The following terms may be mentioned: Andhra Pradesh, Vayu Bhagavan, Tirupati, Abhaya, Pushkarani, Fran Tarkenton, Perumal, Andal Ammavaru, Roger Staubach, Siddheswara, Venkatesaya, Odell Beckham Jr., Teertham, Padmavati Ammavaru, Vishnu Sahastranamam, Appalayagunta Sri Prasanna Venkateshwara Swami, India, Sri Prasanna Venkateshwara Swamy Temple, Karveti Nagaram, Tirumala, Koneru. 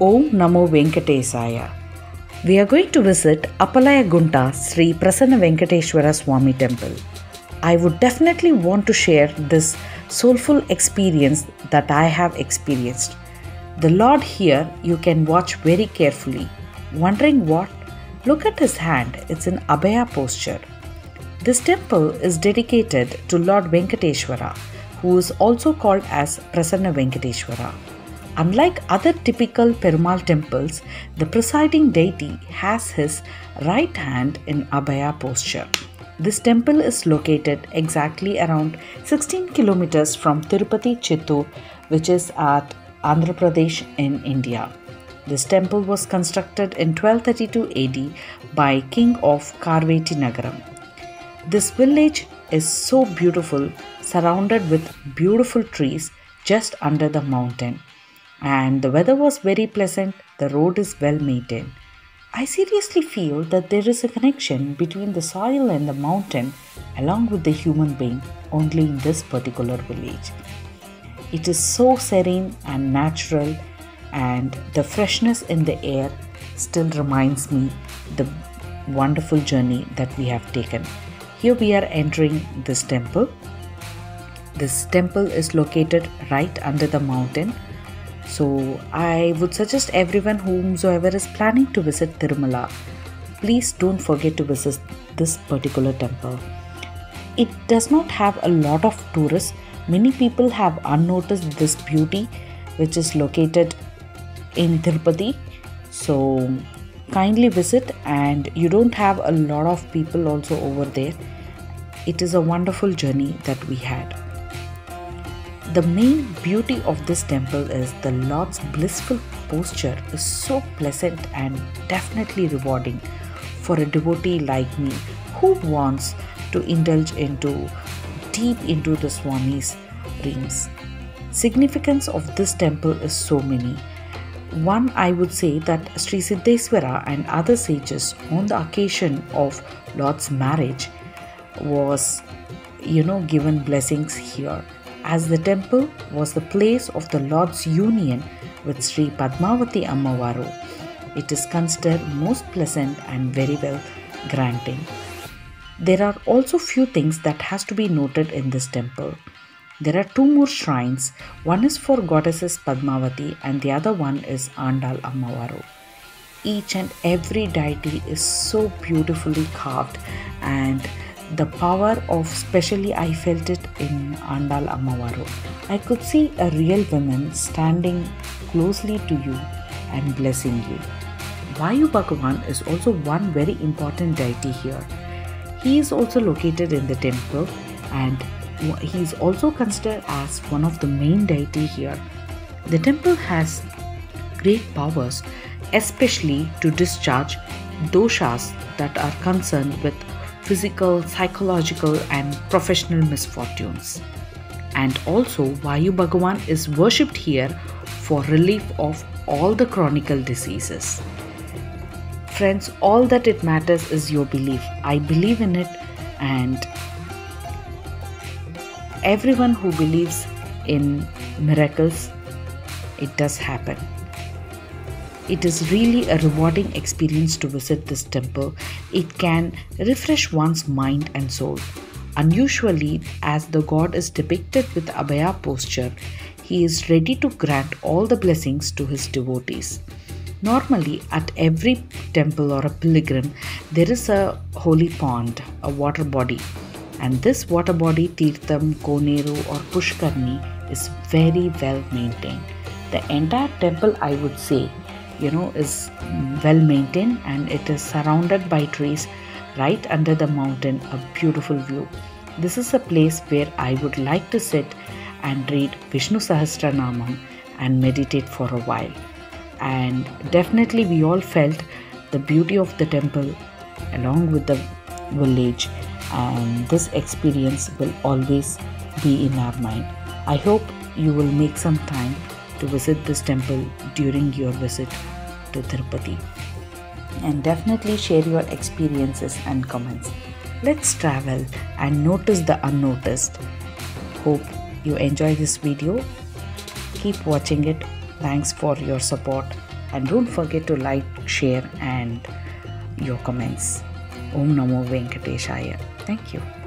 Om Namo Venkatesaya. We are going to visit Appalayagunta Sri Prasanna Venkateshwara Swami Temple. I would definitely want to share this soulful experience that I have experienced. The Lord here you can watch very carefully. Wondering what? Look at his hand, it's in Abhaya posture. This temple is dedicated to Lord Venkateshwara, who is also called as Prasanna Venkateshwara. Unlike other typical Perumal temples, the presiding deity has his right hand in Abhaya posture. This temple is located exactly around 16 kilometers from Tirupati, Chittoor, which is at Andhra Pradesh in India. This temple was constructed in 1232 AD by King of Karveti Nagaram. This village is so beautiful, surrounded with beautiful trees just under the mountain. And the weather was very pleasant, the road is well maintained. I seriously feel that there is a connection between the soil and the mountain along with the human being only in this particular village. It is so serene and natural, and the freshness in the air still reminds me the wonderful journey that we have taken. Here we are entering this temple. This temple is located right under the mountain. So I would suggest everyone whomsoever is planning to visit Tirumala, please don't forget to visit this particular temple. It does not have a lot of tourists. Many people have unnoticed this beauty which is located in Tirupati. So kindly visit, and you don't have a lot of people also over there. It is a wonderful journey that we had. The main beauty of this temple is the Lord's blissful posture is so pleasant and definitely rewarding for a devotee like me who wants to indulge deep into the Swami's dreams. Significance of this temple is so many. One, I would say that Sri Siddheswara and other sages on the occasion of Lord's marriage was given blessings here, as the temple was the place of the Lord's union with Sri Padmavati Ammavaru. It is considered most pleasant and very well granting. There are also few things that has to be noted in this temple. There are two more shrines. One is for goddesses Padmavati and the other one is Andal Ammavaru. Each and every deity is so beautifully carved, and the power of, especially I felt it in Andal Ammavaru. I could see a real woman standing closely to you and blessing you. Vayu Bhagavan is also one very important deity here. He is also located in the temple, and he is also considered as one of the main deity here. The temple has great powers, especially to discharge doshas that are concerned with physical, psychological and professional misfortunes. And also Vayu Bhagavan is worshipped here for relief of all the chronic diseases. Friends, all that it matters is your belief. I believe in it, and everyone who believes in miracles, it does happen. It is really a rewarding experience to visit this temple. It can refresh one's mind and soul. Unusually, as the god is depicted with Abhaya posture, he is ready to grant all the blessings to his devotees. Normally, at every temple or a pilgrim, there is a holy pond, a water body. And this water body, Teertham, Koneru or Pushkarani, is very well maintained. The entire temple, I would say, is well maintained, and it is surrounded by trees right under the mountain, a beautiful view. This is a place where I would like to sit and read Vishnu Sahastranamam and meditate for a while. And definitely we all felt the beauty of the temple along with the village, and this experience will always be in our mind. I hope you will make some time to visit this temple during your visit to Tirupati, and definitely share your experiences and comments. Let's travel and notice the unnoticed. Hope you enjoy this video. Keep watching it. Thanks for your support. And don't forget to like, share and your comments. Om Namo Venkateshaya. Thank you.